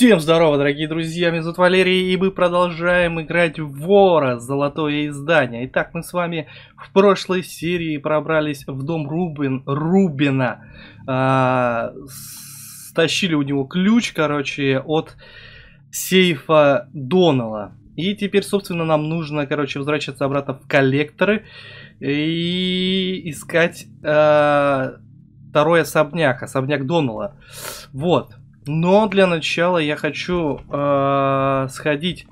Всем здорово, дорогие друзья, меня зовут Валерий, и мы продолжаем играть в Вора Золотое издание. Итак, мы с вами в прошлой серии пробрались в дом Рубина, стащили у него ключ, короче, от сейфа Донала. И теперь, собственно, нам нужно, короче, возвращаться обратно в коллекторы и искать второй особняк Донала. Вот. Но для начала я хочу сходить.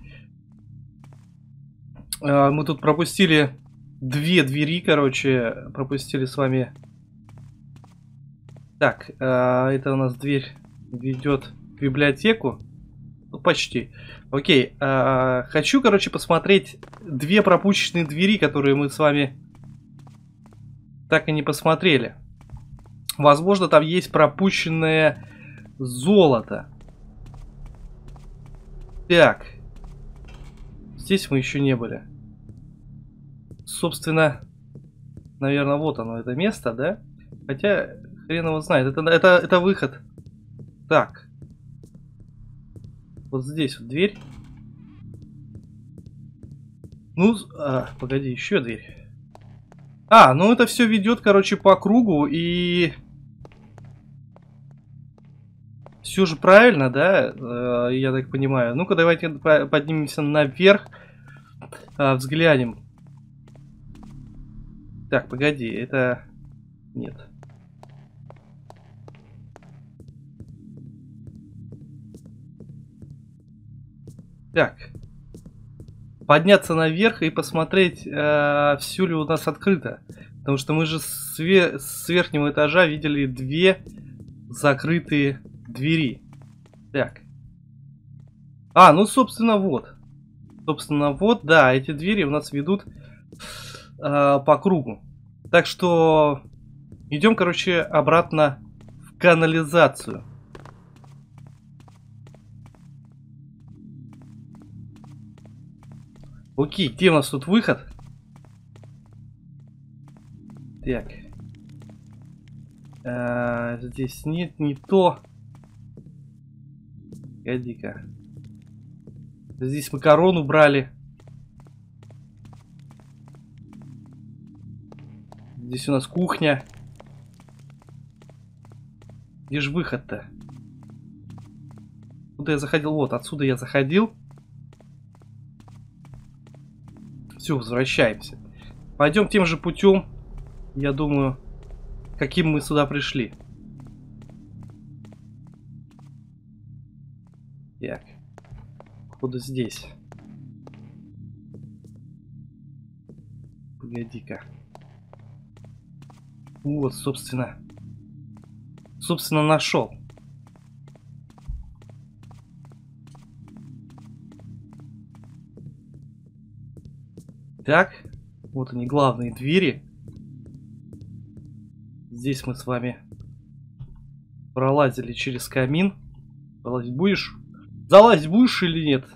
Мы тут пропустили две двери, короче, пропустили с вами. Так, это у нас дверь ведет в библиотеку. Ну, почти. Окей, хочу, короче, посмотреть две пропущенные двери, которые мы с вами так и не посмотрели. Возможно, там есть пропущенные... золото. Так. Здесь мы еще не были. Собственно, наверное, вот оно, это место, да? Хотя, хрен его знает. Это выход. Так. Вот здесь вот дверь. Ну, погоди, еще дверь. Ну это все ведет, короче, по кругу и... Все же правильно, да? Я так понимаю. Ну-ка, давайте поднимемся наверх. Взглянем. Так, погоди, это... Нет. Так. Подняться наверх и посмотреть, все ли у нас открыто. Потому что мы же с верхнего этажа видели две закрытые... двери. Так. Ну, собственно, вот. Собственно, вот, да, эти двери у нас ведут по кругу. Так что идем, короче, обратно в канализацию. Окей, где у нас тут выход? Так. Здесь нет, не то. Погоди-ка. Здесь мы корону брали. Здесь у нас кухня. Где же выход-то? Куда я заходил? Вот, отсюда я заходил. Все, возвращаемся. Пойдем тем же путем, я думаю, каким мы сюда пришли. Так, походу здесь. Погоди-ка. Вот, собственно. Собственно, нашел. Так, вот они, главные двери. Здесь мы с вами пролазили через камин. Пролазить будешь? Залазь будешь или нет?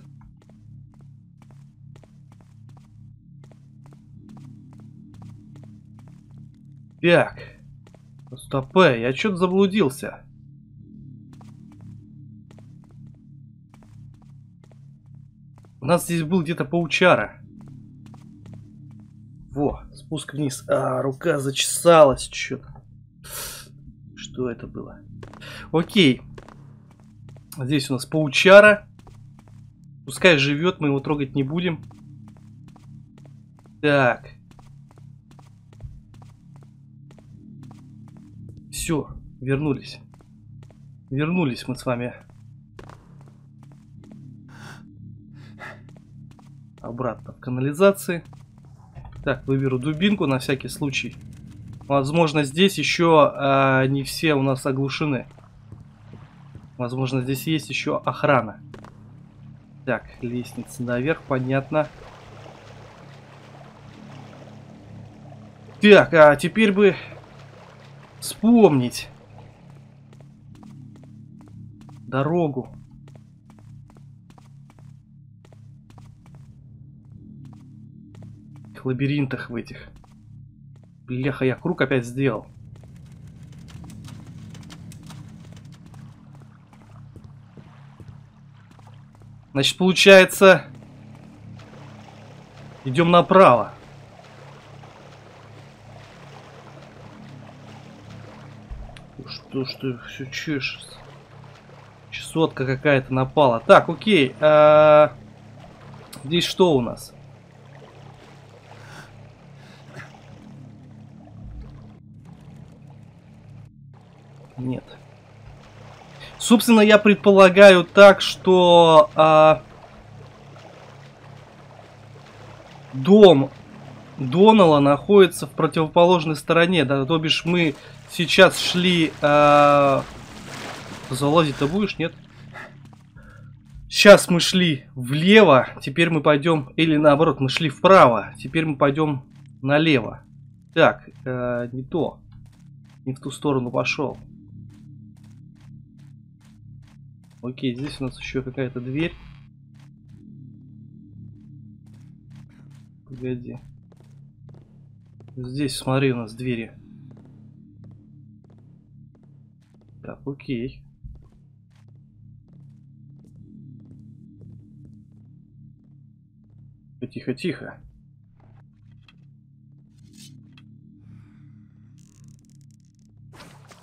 Так. Стоп, я что-то заблудился. У нас здесь был где-то паучара. Во, спуск вниз. Рука зачесалась что-то. Что это было? Окей. Здесь у нас паучара. Пускай живет, мы его трогать не будем. Так. Все, вернулись. Вернулись мы с вами. Обратно в канализации. Так, выберу дубинку на всякий случай. Возможно, здесь еще не все у нас оглушены. Возможно, здесь есть еще охрана. Так, лестница наверх, понятно. Так, а теперь бы вспомнить дорогу. В лабиринтах в этих. Леха, я круг опять сделал. Значит, получается, идем направо. Что ж ты все чешешься? Чесотка какая-то напала. Так, окей. Здесь что у нас? Нет. Собственно, я предполагаю так, что дом Донала находится в противоположной стороне. Да, то бишь мы сейчас шли... Залазить-то будешь, нет? Сейчас мы шли влево, теперь мы пойдем... Или наоборот, мы шли вправо, теперь мы пойдем налево. Так, не то. Не в ту сторону пошел. Окей, здесь у нас еще какая-то дверь. Погоди. Здесь, смотри, у нас двери. Так, окей. Тихо, тихо.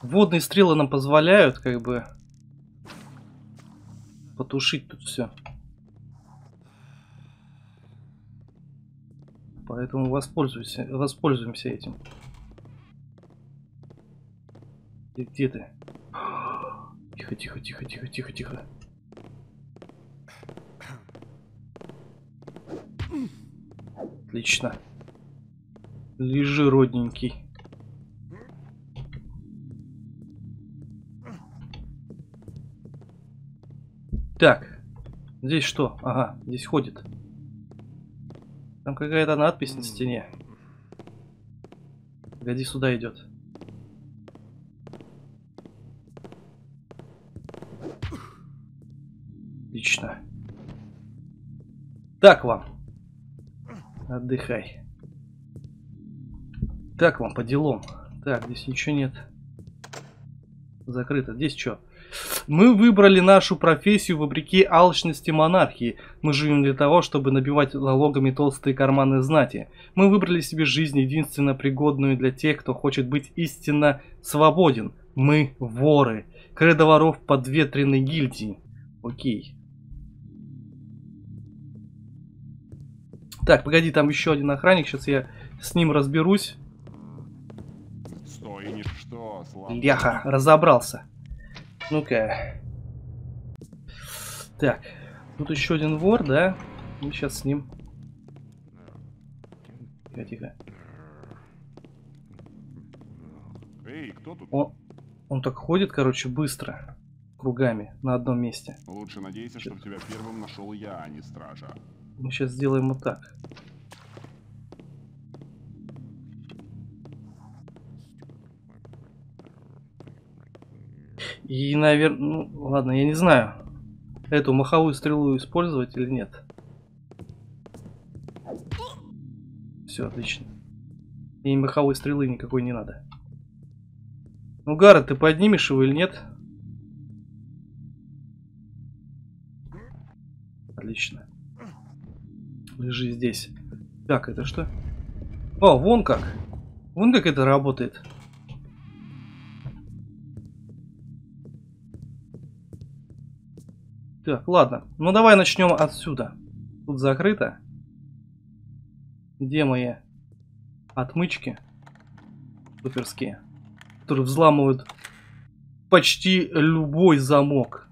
Водные стрелы нам позволяют, как бы, потушить тут все. Поэтому воспользуемся этим. Где ты? Тихо, тихо, тихо, тихо, тихо, тихо. Отлично. Лежи, родненький. Так. Здесь что? Ага, здесь ходит. Там какая-то надпись на стене. Погоди, сюда идет. Отлично. Так вам. Отдыхай. Так вам, по делам. Так, здесь ничего нет. Закрыто. Здесь что? Мы выбрали нашу профессию вопреки алчности монархии. Мы живем для того, чтобы набивать налогами толстые карманы знати. Мы выбрали себе жизнь, единственно пригодную для тех, кто хочет быть истинно свободен. Мы воры. Кредо воров подветренной гильдии. Окей. Так, погоди, там еще один охранник, сейчас я с ним разберусь. Стой, ничто, слава. Леха, разобрался. Ну-ка. Так, тут еще один вор, да? Мы сейчас с ним. Тихо, тихо. Эй, кто тут? Он так ходит, короче, быстро. Кругами, на одном месте. Лучше надейся, что тебя первым нашел я, а не стража. Мы сейчас сделаем вот так. И, наверное... Ну, ладно, я не знаю, эту маховую стрелу использовать или нет. Все, отлично. И маховой стрелы никакой не надо. Ну, Гаррет, ты поднимешь его или нет? Отлично. Лежи здесь. Так, это что? О, вон как. Вон как это работает. Так, ладно. Ну давай начнем отсюда. Тут закрыто. Где мои отмычки? Суперские. Которые взламывают почти любой замок.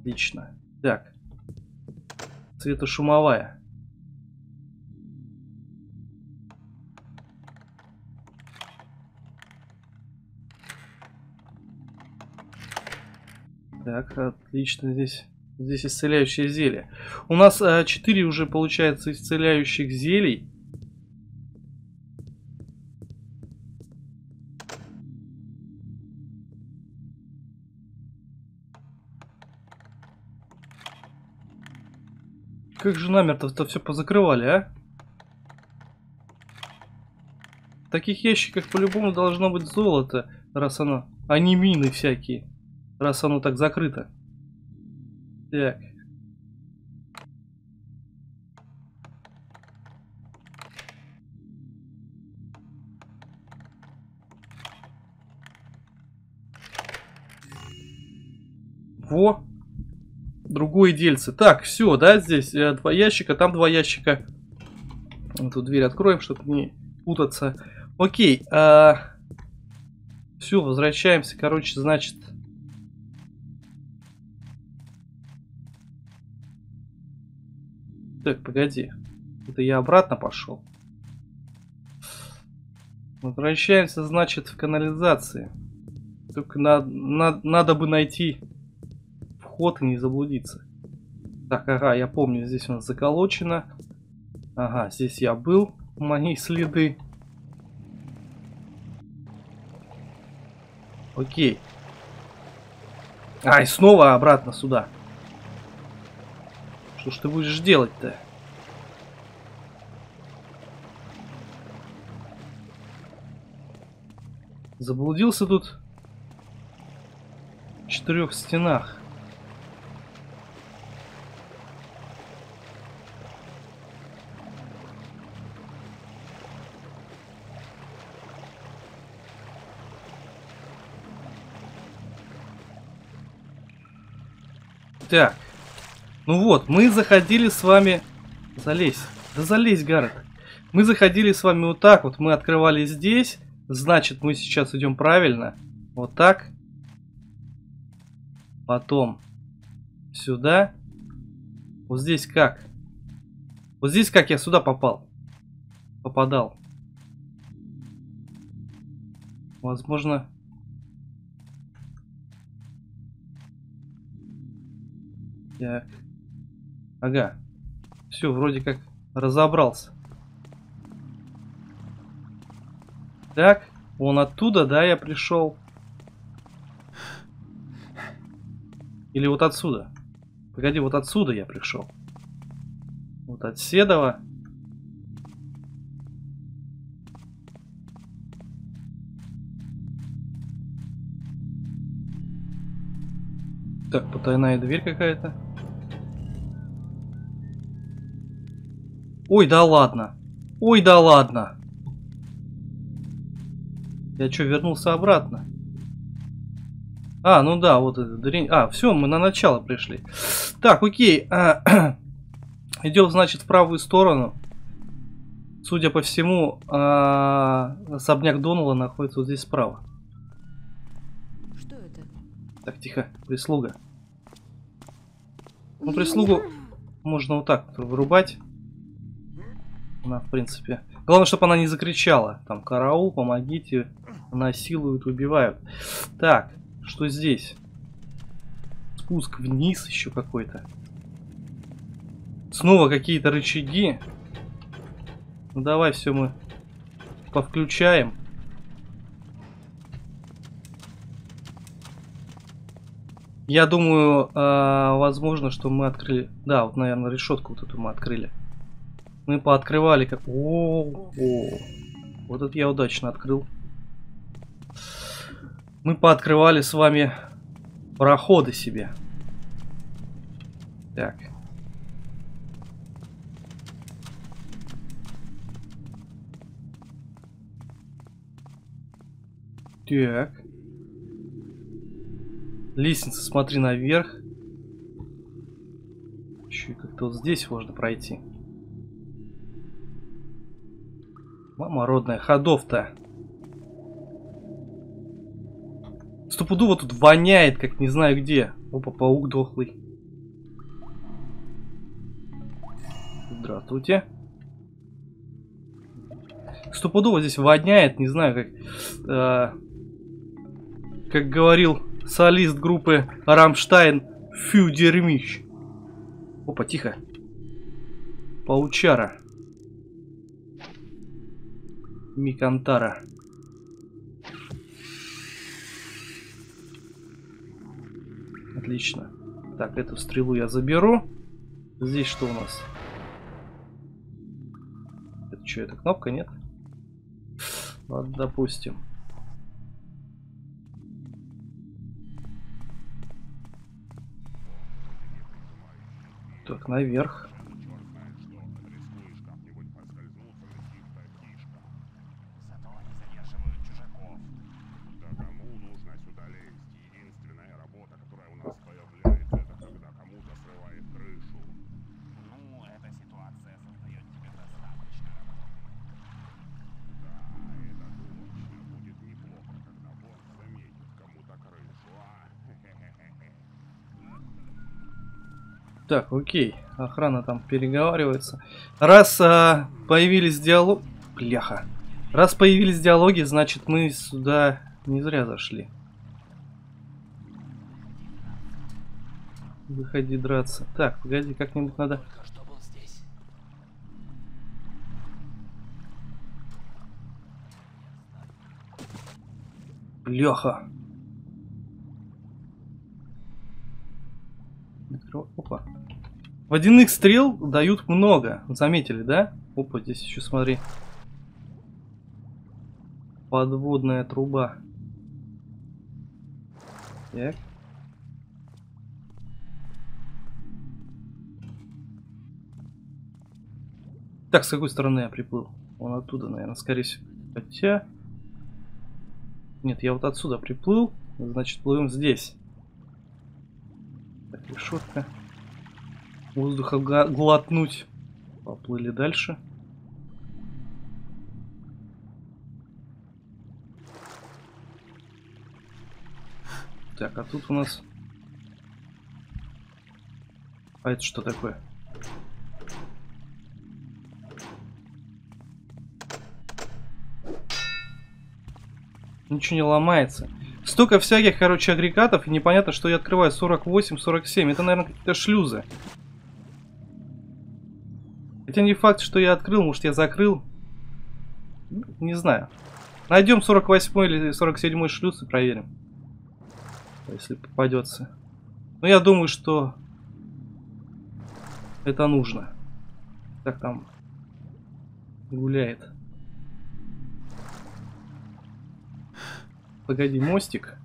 Отлично. Так. Цветошумовая. Так, отлично, здесь исцеляющее зелье. У нас 4 уже получается исцеляющих зелий. Как же намертво-то все позакрывали, а? В таких ящиках по-любому должно быть золото, раз оно... А не мины всякие, раз оно так закрыто. Так. Во. Другое дельце. Так, все, да, здесь два ящика, там два ящика. Тут дверь откроем, чтобы не путаться. Окей. Все, возвращаемся, короче, значит... Так, погоди. Это я обратно пошел. Возвращаемся, значит, в канализации. Только надо бы найти... и не заблудиться. Так, ага, я помню, здесь у нас заколочено. Ага, здесь я был. Мои следы. Окей. А, и снова обратно сюда. Что ж ты будешь делать-то? Заблудился тут в четырех стенах. Так, ну вот, мы заходили с вами... Залезь. Да залезь, Гаррет. Мы заходили с вами вот так вот, мы открывали здесь. Значит, мы сейчас идем правильно. Вот так. Потом сюда. Вот здесь как? Вот здесь как я сюда попал? Попадал. Возможно... Так. Ага. Все, вроде как разобрался. Так, он оттуда, да, я пришел. Или вот отсюда. Погоди, вот отсюда я пришел. Вот от Седова. Так, потайная дверь какая-то. Ой, да ладно. Ой, да ладно. Я что, вернулся обратно? А, ну да, вот это дрянь. А, все, мы на начало пришли. Так, окей. Идем, значит, в правую сторону. Судя по всему, особняк Донала находится вот здесь справа. Что это? Так, тихо, прислуга. Ну, прислугу можно вот так вырубать. Она, в принципе. Главное, чтобы она не закричала. Там, караул, помогите. Насилуют, убивают. Так, что здесь? Спуск вниз еще какой-то. Снова какие-то рычаги. Ну, давай все мы повключаем. Я думаю, возможно, что мы открыли... Да, вот, наверное, решетку вот эту мы открыли. Мы пооткрывали как... О-о-о. Вот это я удачно открыл. Мы пооткрывали с вами проходы себе. Так. Так. Лестница, смотри наверх. Еще как-то вот здесь можно пройти. Мама родная, ходов-то. Стопудово тут воняет, как не знаю где. Опа, паук дохлый. Здравствуйте. Стопудово здесь воняет, не знаю как. Как говорил солист группы Rammstein, фю дерьмищ. Опа, тихо. Паучара. Микантара. Отлично. Так, эту стрелу я заберу. Здесь что у нас? Это что, это кнопка, нет? Ладно, допустим. Так, наверх. Так, окей. Охрана там переговаривается. Раз появились диалоги... Бляха. Раз появились диалоги, значит мы сюда не зря зашли. Выходи драться. Так, погоди, как-нибудь надо... Бляха. Опа. Водяных стрел дают много. Заметили, да? Опа, здесь еще, смотри. Подводная труба. Так. Так, с какой стороны я приплыл? Вон оттуда, наверное, скорее всего. Хотя... Нет, я вот отсюда приплыл. Значит, плывем здесь. Так, решетка. Воздуха глотнуть. Поплыли дальше. Так, а тут у нас... А это что такое? Ничего не ломается. Столько всяких, короче, агрегатов, и непонятно, что я открываю. 48, 47. Это, наверное, какие-то шлюзы. Хотя не факт, что я открыл, может я закрыл. Не знаю. Найдем 48 или 47 шлюз и проверим. Если попадется. Но я думаю, что это нужно. Так, там гуляет. Погоди, мостик.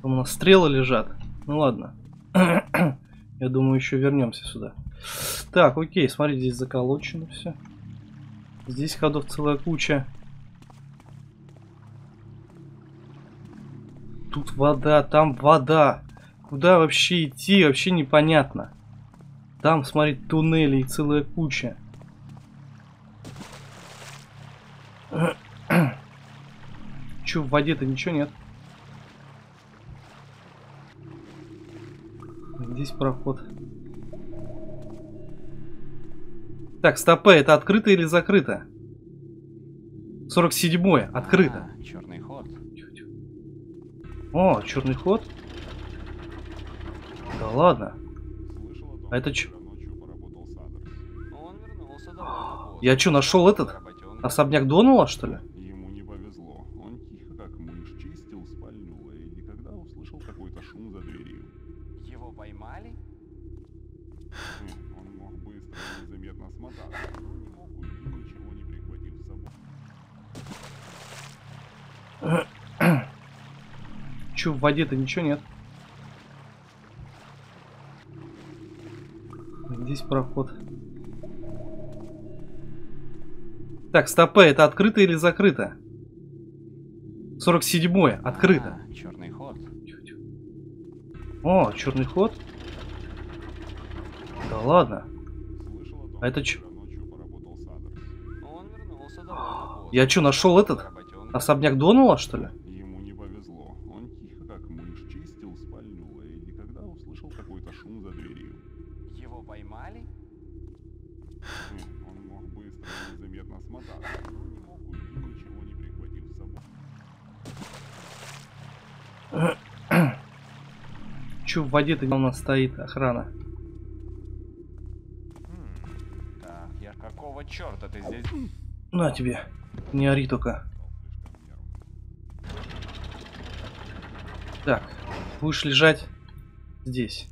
Там у нас стрелы лежат. Ну ладно. Я думаю, еще вернемся сюда. Так, окей, смотри, здесь заколочено все. Здесь ходов целая куча. Тут вода, там вода. Куда вообще идти, вообще непонятно. Там, смотри, туннели и целая куча. Че, в воде-то ничего нет? Здесь проход. Так, стопэ, это открыто или закрыто? 47-е, открыто. Черный ход. О, черный ход? Да ладно. А это че? Я че, нашел этот? Особняк Донала, что ли? Ему не повезло. Он тихо, как мышь, чистил спальню Лэйди, когда услышал какой-то шум за дверью. Его поймали? Он мог быстро и незаметно смотаться, но не мог уйти, ничего не прихватив с собой. Че, в воде-то ничего нет? Здесь проход. Так, стопэ, это открыто или закрыто? 47-е, открыто. Черный ход. О, черный ход? Да ладно. А это че? Я че, нашел этот? Особняк Донала, что ли? Ему не повезло. Он тихо, как мышь, чистил спальню Лэйди, когда услышал какой-то шум за дверью. Его поймали? Он мог быстро и незаметно смотаться, но не мог уйти, ничего не прихватив с собой. Че, в воде-то у нас стоит охрана? Какого черта ты здесь? На тебе. Не ори только. Так, будешь лежать здесь.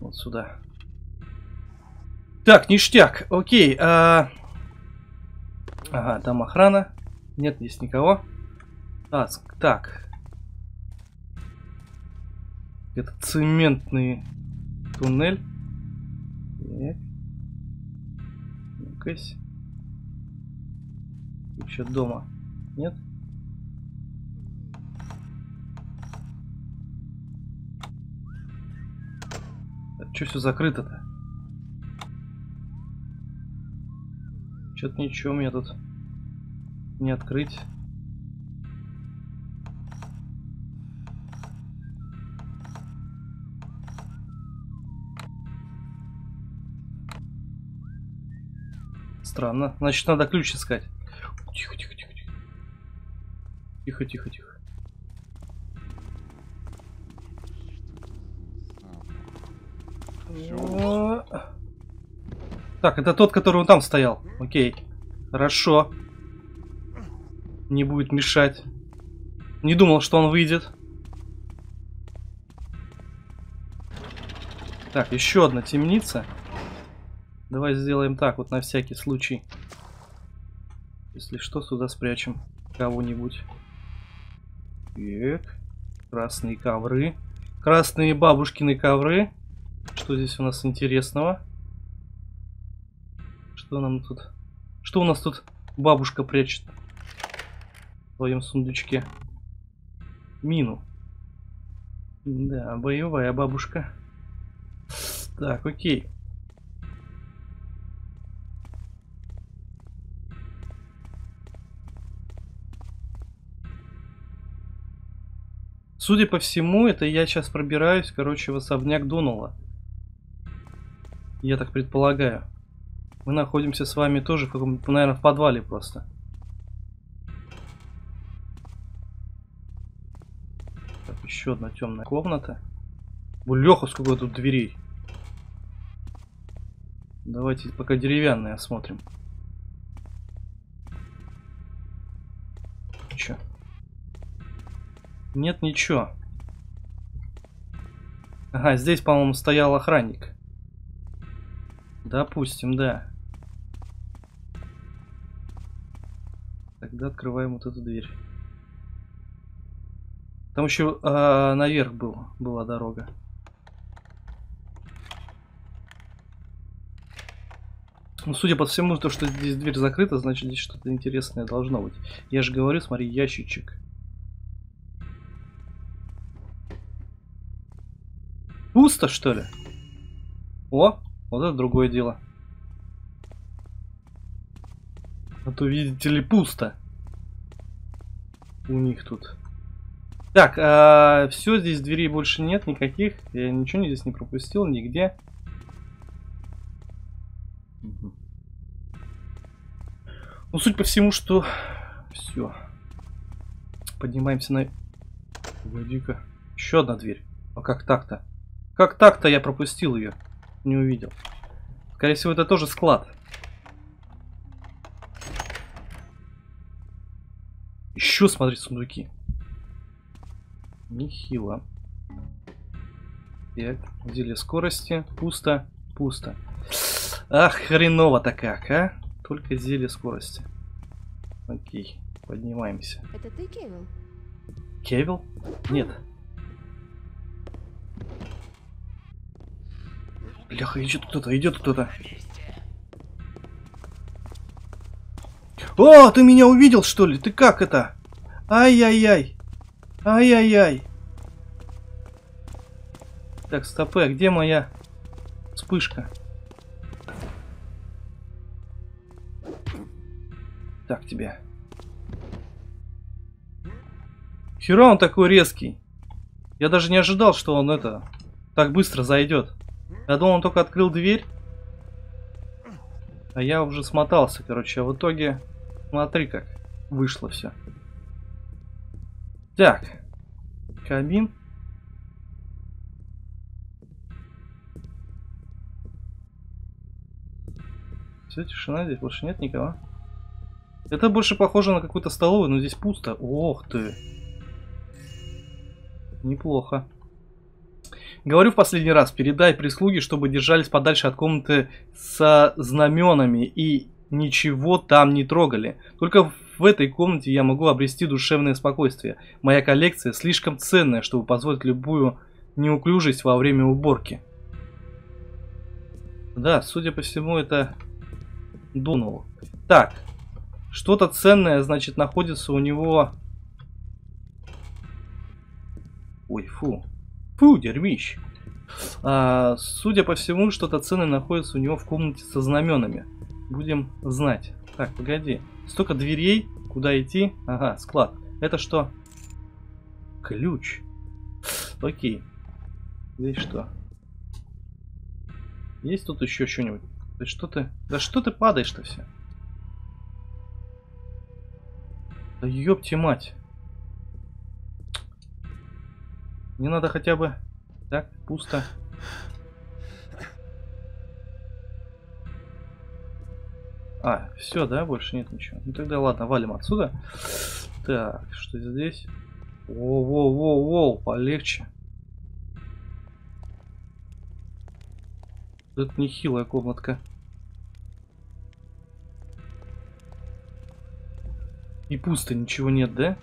Вот сюда. Так, ништяк. Окей. Ага, там охрана. Нет здесь никого. Так. Это цементный туннель. Ну-ка. Еще дома. Нет? Че все закрыто-то? Что-то ничего мне тут не открыть. Странно. Значит, надо ключ искать. Тихо-тихо-тихо-тихо. Тихо-тихо-тихо. Так, это тот, который он там стоял. Окей. Хорошо. Не будет мешать. Не думал, что он выйдет. Так, еще одна темница. Давай сделаем так, вот на всякий случай. Если что, сюда спрячем кого-нибудь. Так. Красные ковры. Красные бабушкины ковры. Что здесь у нас интересного? Что нам тут? Что у нас тут бабушка прячет в своем сундучке? Мину. Да, боевая бабушка. Так, окей. Судя по всему, это я сейчас пробираюсь, короче, в особняк Донала. Я так предполагаю. Мы находимся с вами тоже, в каком-то, наверное, в подвале просто. Так, еще одна темная комната. Леха, сколько тут дверей. Давайте пока деревянные осмотрим. Че? Нет, ничего. Ага, здесь, по-моему, стоял охранник. Допустим, да. Тогда открываем вот эту дверь. Там еще наверх была дорога. Ну, судя по всему, то, что здесь дверь закрыта, значит, здесь что-то интересное должно быть. Я же говорю, смотри, ящичек. Пусто, что ли? О! Вот это другое дело. А то, видите ли, пусто. У них тут. Так, все, здесь дверей больше нет никаких. Я ничего здесь не пропустил, нигде. Угу. Ну, суть по всему, что... Все. Поднимаемся на... Погоди-ка. Еще одна дверь. А как так-то? Как так-то я пропустил ее? Не увидел. Скорее всего, это тоже склад. Еще смотри, сундуки. Нехило. Так, деле скорости. Пусто, пусто. Ах, хреново-то как, а? Только зелье скорости. Окей, поднимаемся. Это ты, Кевил? Кевил? Нет. Бляха, идет кто-то. О, ты меня увидел, что ли? Ты как это? Ай-яй-яй. Ай-яй-яй. Так, стопы, а где моя вспышка? Так, тебе. Хера он такой резкий. Я даже не ожидал, что он это так быстро зайдет. Я думал, он только открыл дверь, а я уже смотался, короче. А в итоге, смотри, как вышло все. Так, кабин. Все, тишина, здесь больше нет никого. Это больше похоже на какую-то столовую, но здесь пусто. Ох ты. Неплохо. Говорю в последний раз, передай прислуге, чтобы держались подальше от комнаты со знаменами и ничего там не трогали. Только В этой комнате я могу обрести душевное спокойствие. Моя коллекция слишком ценная, чтобы позволить любую неуклюжесть во время уборки. Да, судя по всему, это Донала. Так, что-то ценное, значит, находится у него... Ой, фу. Фу, дерьмищ. Судя по всему, что-то ценное находится у него в комнате со знаменами. Будем знать. Так, погоди. Столько дверей. Куда идти? Ага, склад. Это что? Ключ. Окей. Здесь что? Есть тут еще что-нибудь? Да что ты падаешь-то все? Да ёпти мать. Мне надо хотя бы... Так, пусто. А, все, да? Больше нет ничего. Ну тогда ладно, валим отсюда. Так, что здесь? Воу-воу-воу-воу, полегче. Это нехилая комнатка. И пусто, ничего нет, да?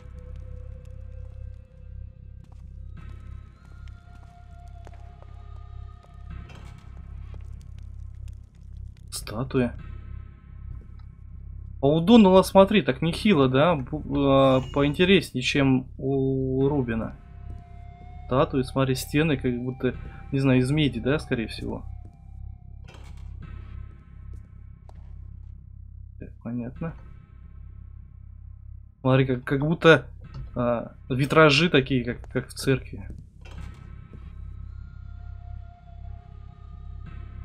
Статуя. А у Донала, смотри, так нехило, да? Поинтереснее, чем у Рубина. Статуи, смотри, стены, как будто, не знаю, из меди, да, скорее всего. Так, понятно. Смотри, как будто витражи такие, как в церкви.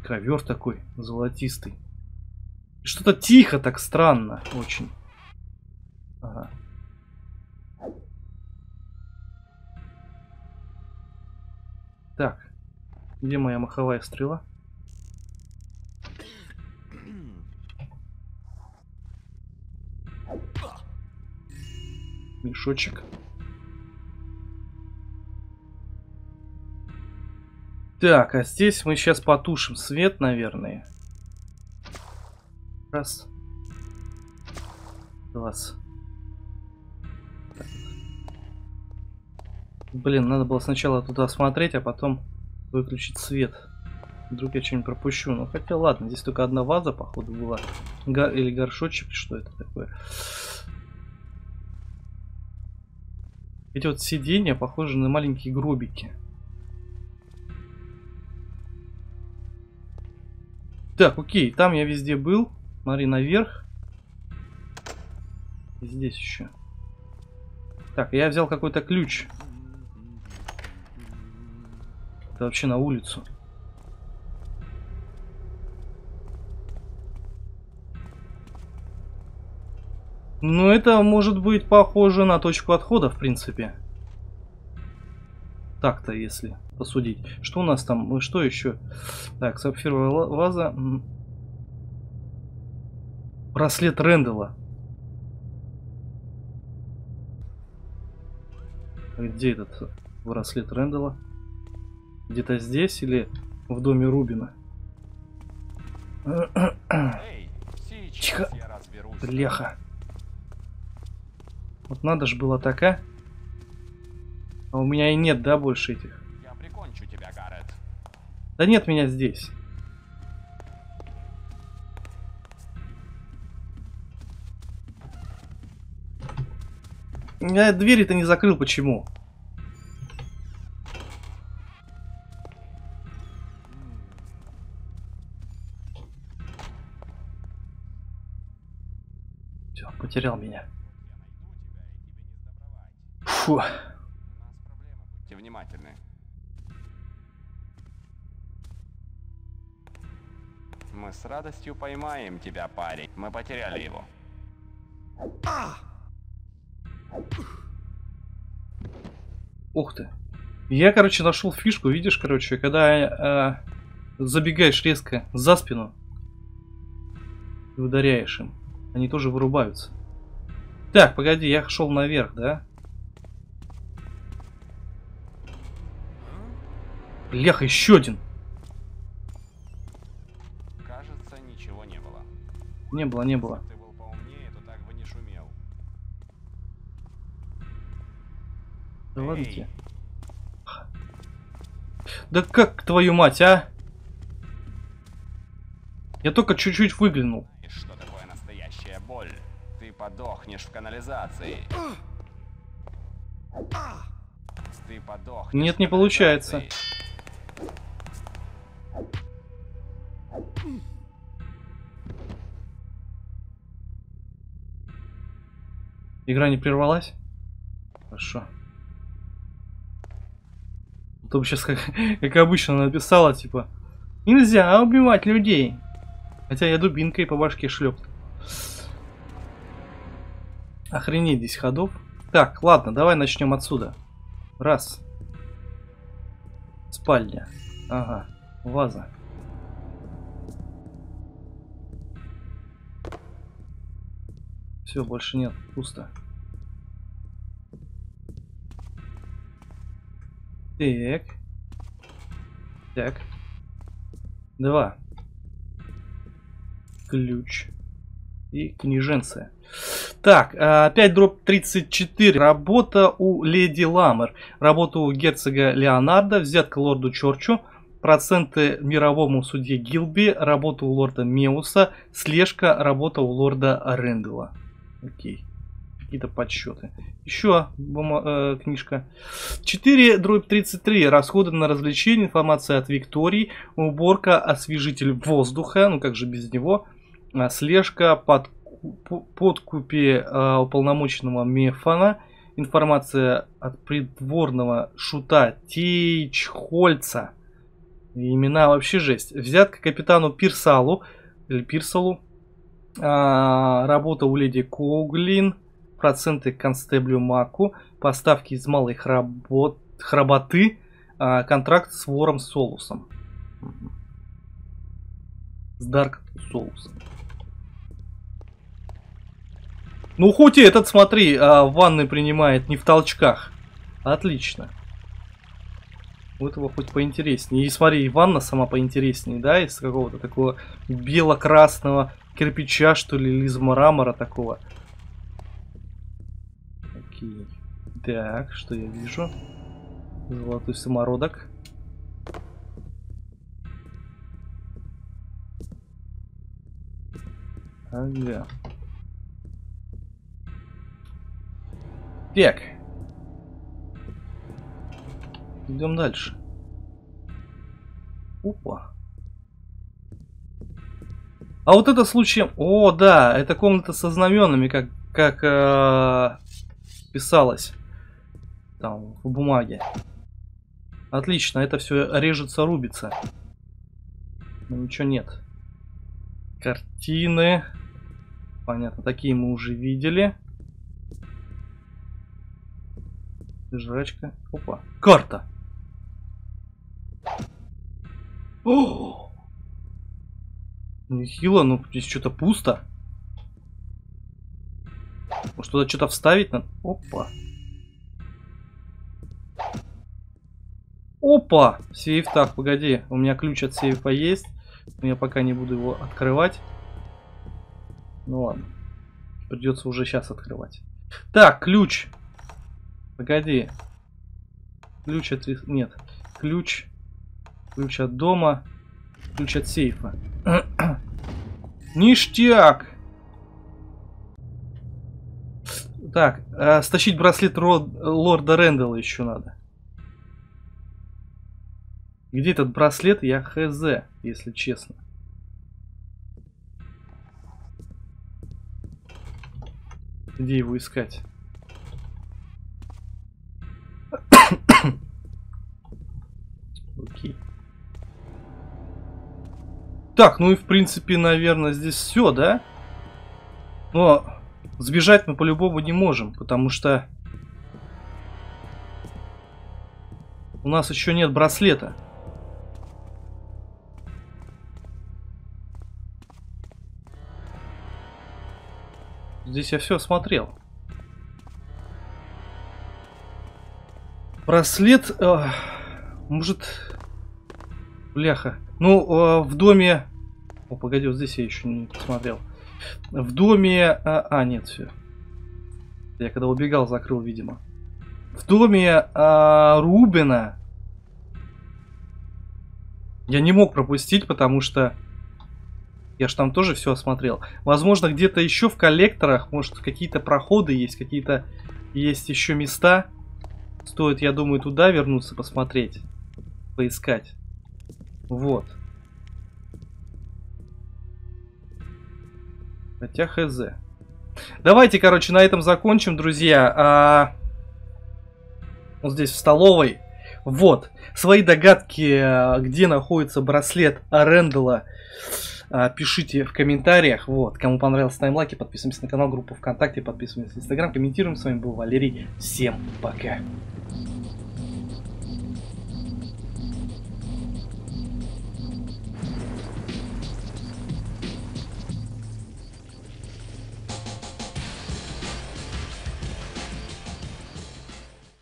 Ковер такой золотистый. Что-то тихо, так странно очень. Ага. Так, где моя маховая стрела? Мешочек. Так, а здесь мы сейчас потушим свет, наверное. Раз. Два. Блин, надо было сначала туда смотреть, а потом выключить свет. Вдруг я что-нибудь пропущу. Ну хотя ладно, здесь только одна ваза, походу, была. Или горшочек, что это такое. Эти вот сиденья похожи на маленькие гробики. Так, окей, там я везде был. Смотри, наверх. Здесь еще. Так, я взял какой-то ключ. Это вообще на улицу. Ну, это может быть похоже на точку отхода, в принципе. Так-то, если посудить. Что у нас там? Что еще? Так, сапфировая ваза. Браслет Рэндалла. Где этот браслет Рэндалла? Где-то здесь или в доме Рубина? Чиха. Леха. Вот надо же было такая. А у меня и нет, да, больше этих. Я прикончу тебя, Гаррет. Да нет меня здесь. Я двери-то не закрыл, почему? Все, потерял меня. Фу. Внимательны. Мы с радостью поймаем тебя, парень. Мы потеряли его. Ух ты. Я, короче, нашел фишку, видишь, короче, когда забегаешь резко за спину и ударяешь им, они тоже вырубаются. Так, погоди, я шел наверх, да? Леха, еще один. Кажется, ничего не было. Не было, не было. Если бы ты был поумнее, то так бы не шумел. Да ладно тебе. Да как, твою мать, а? Я только чуть-чуть выглянул. Что такое настоящая боль? Ты подохнешь в канализации. Ты подохнешь. Нет, не получается. Игра не прервалась? Хорошо. А то бы сейчас, как обычно, написала, типа, нельзя убивать людей. Хотя я дубинкой по башке шлепну. Охренеть здесь ходов. Так, ладно, давай начнем отсюда. Раз. Спальня. Ага, ваза. Все, больше нет, пусто. Так. Так. Два. Ключ. И книженцы. Так, опять дробь 34. Работа у леди Ламер. Работа у герцога Леонардо. Взятка лорду Черчу. Проценты мировому судье Гилби. Работа у лорда Меуса. Слежка. Работа у лорда Рэндалла. Окей. Какие-то подсчеты. Еще книжка. 4/33. Расходы на развлечения. Информация от Виктории. Уборка. Освежитель воздуха. Ну как же без него. Слежка. Подкупе уполномоченного Мефана. Информация от придворного шута Т.Ч. Хольца. Имена вообще жесть. Взятка капитану Пирсалу. Или Пирсалу. Работа у леди Коглин, проценты констеблю Маку, поставки из малой хроботы, контракт с вором Солусом. С дарк соусом. Ну хоть и этот, смотри, ванны принимает не в толчках. Отлично. У этого хоть поинтереснее. И смотри, и ванна сама поинтереснее, да, из какого-то такого бело-красного кирпича, что ли, или из мрамора такого. Окей. Так, что я вижу? Золотой самородок. Ага. Так. Идем дальше. Опа. А вот это случаем... О, да, это комната со знаменами, как писалось там в бумаге. Отлично, это все режется, рубится. Но ничего нет. Картины. Понятно, такие мы уже видели. Жрачка. Опа. Карта. О! Нехило, ну здесь что-то пусто. Может, туда что-то вставить надо? Опа. Опа! Сейф, так, погоди. У меня ключ от сейфа есть. Но я пока не буду его открывать. Ну ладно. Придется уже сейчас открывать. Так, ключ. Погоди. Ключ от... Нет. Ключ. Ключ от дома. Ключ от сейфа. Ништяк. Так, стащить браслет лорда Рэндалла еще надо. Где этот браслет? Я хз, если честно. Где его искать? Окей. Так, ну и в принципе, наверное, здесь все, да? Но сбежать мы по-любому не можем, потому что у нас еще нет браслета. Здесь я все смотрел. Браслет, может, бляха. Ну, в доме... О, погоди, вот здесь я еще не посмотрел. В доме... А, нет, все. Я когда убегал, закрыл, видимо. В доме Рубина я не мог пропустить, потому что я же там тоже все осмотрел. Возможно, где-то еще в коллекторах, может, какие-то проходы есть, какие-то есть еще места. Стоит, я думаю, туда вернуться, посмотреть, поискать. Вот. Хотя хз. Давайте, короче, на этом закончим, друзья. Вот здесь в столовой. Вот. Свои догадки, где находится браслет Аренделла, пишите в комментариях. Вот. Кому понравилось, ставим лайки, подписываемся на канал, группу ВКонтакте, подписываемся на Инстаграм, комментируем. С вами был Валерий. Всем пока.